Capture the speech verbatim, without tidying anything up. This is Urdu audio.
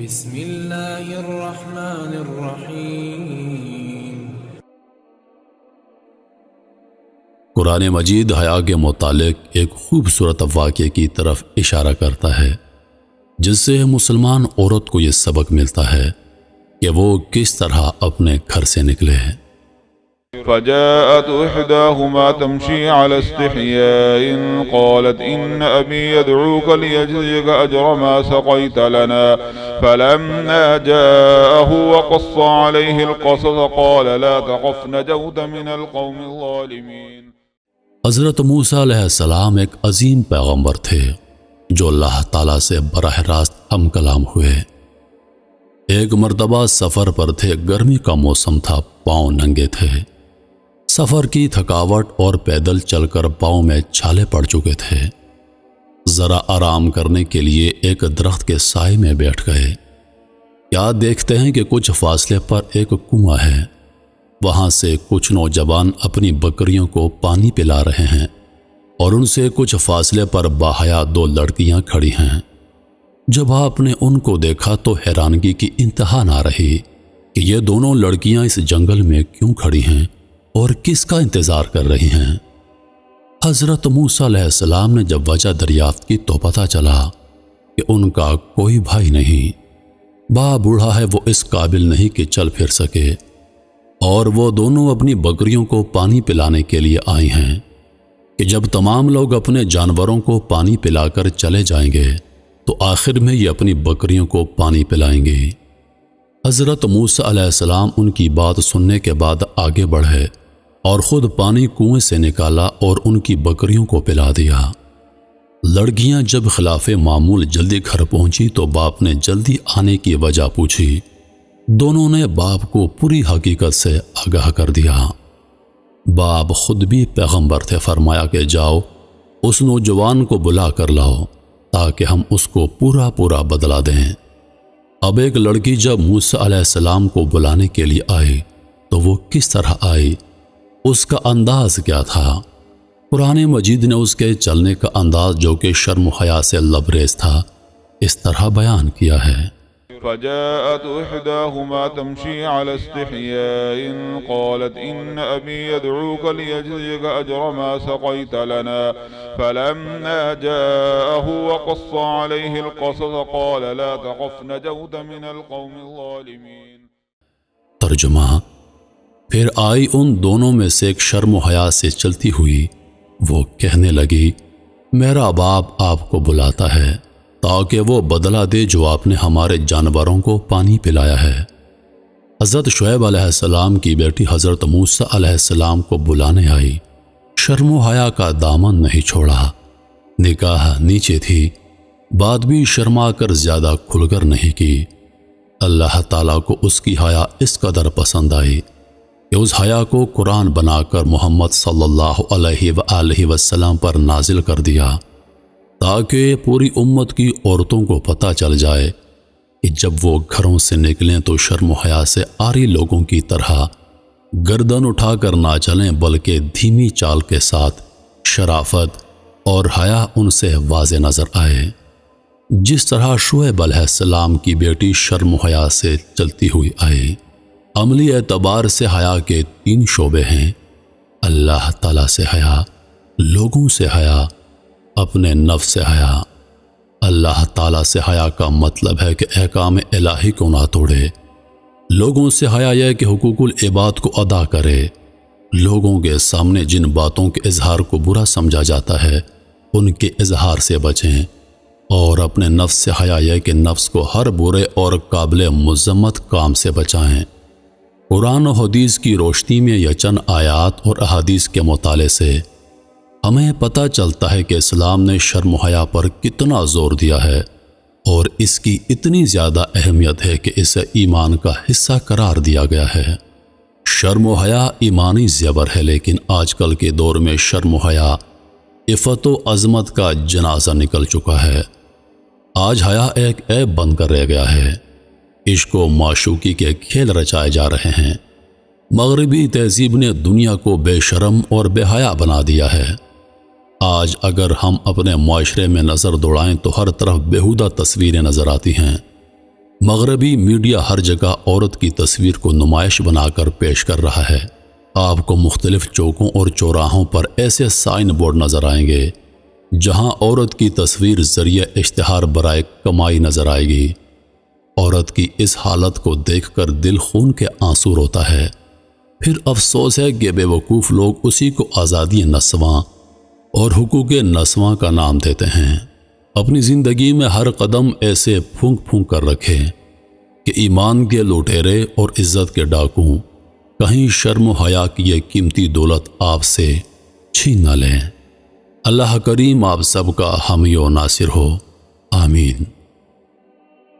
بسم الله الرحمن الرحیم قرآن مجید حیا کے متعلق ایک خوبصورت واقعے کی طرف اشارہ کرتا ہے جس سے مسلمان عورت کو یہ سبق ملتا ہے کہ وہ کس طرح اپنے گھر سے نکلے ہیں۔ فجاءت احداهما تمشي على استحياء قالت ان ابي يدعوك ليجزيك اجر ما سقيت لنا فلما جاءه وقص عليه القصص قال لا تخف نجوت من القوم الظالمين۔ حضرت موسیٰ علیہ السلام ایک عظیم پیغمبر تھے جو اللہ تعالیٰ سے براہ راست ہم کلام ہوئے۔ ایک مرتبہ سفر پر تھے، گرمی کا موسم تھا، پاؤں ننگے تھے، سفر کی تھکاوٹ اور پیدل چل کر پاؤں میں چھالے پڑ چکے تھے۔ ذرا آرام کرنے کے لیے ایک درخت کے سائے میں بیٹھ گئے۔ کیا دیکھتے ہیں کہ کچھ فاصلے پر ایک کنواں ہے، وہاں سے کچھ نوجوان اپنی بکریوں کو پانی پلا رہے ہیں اور ان سے کچھ فاصلے پر باحیا دو لڑکیاں کھڑی ہیں۔ جب آپ نے ان کو دیکھا تو حیرانگی کی انتہا نہ رہی کہ یہ دونوں لڑکیاں اس جنگل میں کیوں کھڑی ہیں اور کس کا انتظار کر رہی ہیں۔ حضرت موسیٰ علیہ السلام نے جب وجہ دریافت کی تو پتہ چلا کہ ان کا کوئی بھائی نہیں، با بوڑھا ہے، وہ اس قابل نہیں کہ چل پھر سکے، اور وہ دونوں اپنی بکریوں کو پانی پلانے کے لیے آئی ہیں کہ جب تمام لوگ اپنے جانوروں کو پانی پلا کر چلے جائیں گے تو آخر میں یہ اپنی بکریوں کو پانی پلائیں گے۔ حضرت موسیٰ علیہ السلام ان کی بات سننے کے بعد آگے بڑھے اور خود پانی کنویں سے نکالا اور ان کی بکریوں کو پلا دیا۔ لڑکیاں جب خلاف معمول جلدی گھر پہنچی تو باپ نے جلدی آنے کی وجہ پوچھی۔ دونوں نے باپ کو پوری حقیقت سے آگاہ کر دیا۔ باپ خود بھی پیغمبر تھے، فرمایا کہ جاؤ اس نوجوان کو بلا کر لاؤ تاکہ ہم اس کو پورا پورا بدلا دیں۔ اب ایک لڑکی جب موسیٰ علیہ السلام کو بلانے کے لیے آئی تو وہ کس طرح آئی، اس کا انداز کیا تھا؟ قرآن مجید نے اس کے چلنے کا انداز جو کہ شرم و حیا سے لبریز تھا اس طرح بیان کیا ہے۔ فجاءت احداهما تمشي على استحياء قالت ان ابي يدعوك ليجزيك اجر ما سقيت لنا فلما جاءه وقص عليه القصص قال لا تخف نجوت من القوم الظالمين۔ ترجمہ: پھر آئی ان دونوں میں سے ایک شرم و حیا سے چلتی ہوئی، وہ کہنے لگی میرا باپ آپ کو بلاتا ہے تاکہ وہ بدلہ دے جو آپ نے ہمارے جانوروں کو پانی پلایا ہے۔ حضرت شعیب علیہ السلام کی بیٹی حضرت موسیٰ علیہ السلام کو بلانے آئی، شرم و حیا کا دامن نہیں چھوڑا، نگاہ نیچے تھی، بات بھی شرما کر زیادہ کھل کر نہیں کی۔ اللہ تعالیٰ کو اس کی حیا اس قدر پسند آئی کہ اس حیا کو قرآن بنا کر محمد صلی اللہ علیہ وآلہ وسلم پر نازل کر دیا تاکہ پوری امت کی عورتوں کو پتہ چل جائے کہ جب وہ گھروں سے نکلیں تو شرم و حیا سے عاری لوگوں کی طرح گردن اٹھا کر نہ چلیں بلکہ دھیمی چال کے ساتھ شرافت اور حیا ان سے واضح نظر آئے۔ جس طرح شعیب علیہ السلام کی بیٹی شرم و حیا سے چلتی ہوئی آئی، عملی اعتبار سے حیا کے تین شعبے ہیں: اللہ تعالیٰ سے حیا، لوگوں سے حیا، اپنے نفس سے حیا۔ اللہ تعالیٰ سے حیا کا مطلب ہے کہ احکام الہی کو نہ توڑے، لوگوں سے حیا یہ کہ حقوق العباد کو ادا کرے، لوگوں کے سامنے جن باتوں کے اظہار کو برا سمجھا جاتا ہے ان کے اظہار سے بچیں، اور اپنے نفس سے حیا یہ کہ نفس کو ہر برے اور قابل مذمت کام سے بچائیں۔ قرآن و حدیث کی روشنی میں یہ چند آیات اور احادیث کے مطالعے سے ہمیں پتہ چلتا ہے کہ اسلام نے شرم و حیا پر کتنا زور دیا ہے اور اس کی اتنی زیادہ اہمیت ہے کہ اسے ایمان کا حصہ قرار دیا گیا ہے۔ شرم و حیا ایمانی زیور ہے، لیکن آج کل کے دور میں شرم و حیا عفت و عظمت کا جنازہ نکل چکا ہے۔ آج حیا ایک عیب بن کر رہ گیا ہے، عشق و معشوقی کے کھیل رچائے جا رہے ہیں۔ مغربی تہذیب نے دنیا کو بے شرم اور بے حیا بنا دیا ہے۔ آج اگر ہم اپنے معاشرے میں نظر دوڑائیں تو ہر طرف بیہودہ تصویریں نظر آتی ہیں، मगरबी मीडिया हर जगह औरत की तस्वीर को नुमाइश बनाकर पेश कर रहा है। आपको मुख्तलिफ चौकों और चौराहों पर ऐसे साइन बोर्ड नज़र आएंगे जहां औरत की तस्वीर ज़रिए इश्तिहार बराए कमाई नज़र आएगी। औरत की इस हालत को देखकर दिल खून के आंसू रोता है। फिर अफसोस है कि बेवकूफ़ लोग उसी को आज़ादी नस्वां और हुकूक़ नस्वां का नाम देते हैं। अपनी ज़िंदगी में हर कदम ऐसे फूंक फूंक कर रखें कि ईमान के लुटेरे और इज़्ज़त के डाकू कहीं शर्म हया की ये कीमती दौलत आपसे छीन न लें। अल्लाह करीम आप सबका हामी और नासिर हो। आमीन।